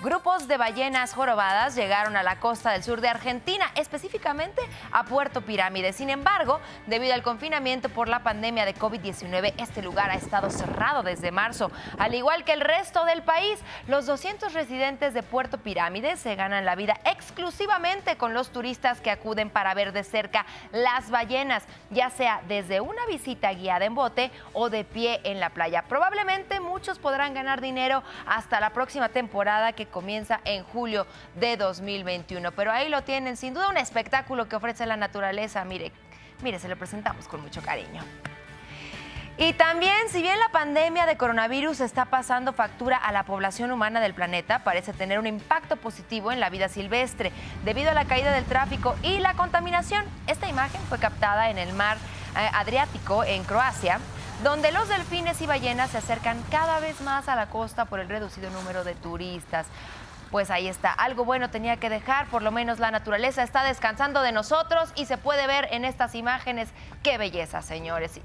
Grupos de ballenas jorobadas llegaron a la costa del sur de Argentina, específicamente a Puerto Pirámides. Sin embargo, debido al confinamiento por la pandemia de COVID-19, este lugar ha estado cerrado desde marzo. Al igual que el resto del país, los 200 residentes de Puerto Pirámides se ganan la vida exclusivamente con los turistas que acuden para ver de cerca las ballenas, ya sea desde una visita guiada en bote o de pie en la playa. Probablemente muchos podrán ganar dinero hasta la próxima temporada que comienza en julio de 2021. Pero ahí lo tienen, sin duda un espectáculo que ofrece la naturaleza. Mire, se lo presentamos con mucho cariño. Y también, si bien la pandemia de coronavirus está pasando factura a la población humana del planeta, parece tener un impacto positivo en la vida silvestre. Debido a la caída del tráfico y la contaminación, esta imagen fue captada en el mar Adriático, en Croacia, donde los delfines y ballenas se acercan cada vez más a la costa por el reducido número de turistas. Pues ahí está, algo bueno tenía que dejar, por lo menos la naturaleza está descansando de nosotros y se puede ver en estas imágenes. ¡Qué belleza, señores!